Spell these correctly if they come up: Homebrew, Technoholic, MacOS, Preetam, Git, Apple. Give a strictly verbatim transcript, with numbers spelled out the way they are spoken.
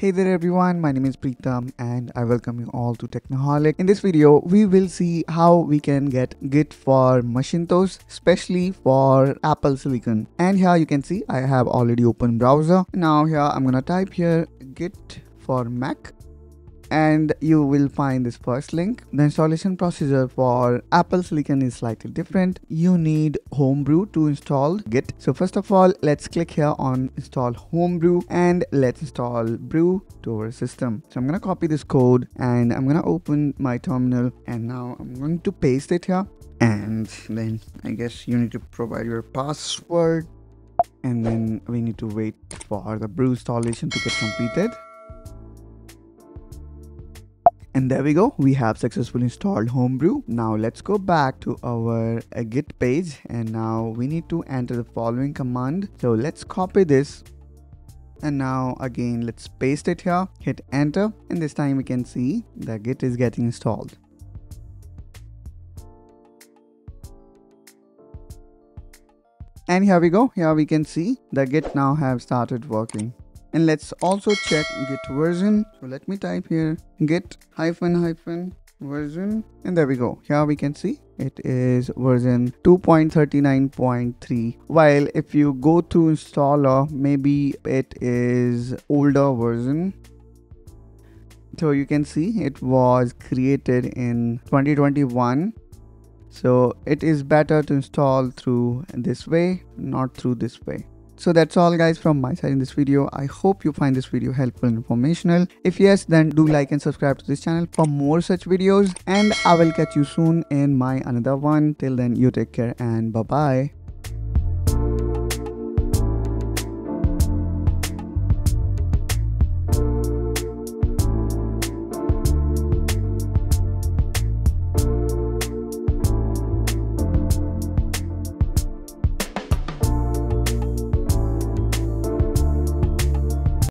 Hey there everyone, my name is Preetam and I welcome you all to Technoholic. In this video, we will see how we can get Git for Macintosh, especially for Apple Silicon. And here you can see I have already opened browser. Now here I'm gonna type here Git for Mac and you will find this first link. The installation procedure for Apple Silicon is slightly different. You need Homebrew to install Git. So first of all, let's click here on install Homebrew and let's install brew to our system. So I'm gonna copy this code and I'm gonna open my terminal and now I'm going to paste it here. And then I guess you need to provide your password and then we need to wait for the brew installation to get completed. And there we go, we have successfully installed Homebrew. Now let's go back to our uh, Git page and now we need to enter the following command. So let's copy this and now again let's paste it here, hit enter, and this time we can see that Git is getting installed. And here we go, here we can see that Git now have started working. And let's also check Git version. So let me type here Git hyphen hyphen version. And there we go. Here we can see it is version two point thirty-nine point three. While if you go to installer, maybe it is older version. So you can see it was created in twenty twenty-one. So it is better to install through this way, not through this way. So that's all guys from my side in this video. I hope you find this video helpful and informational. If yes, then do like and subscribe to this channel for more such videos. And I will catch you soon in my another one. Till then, you take care and bye-bye.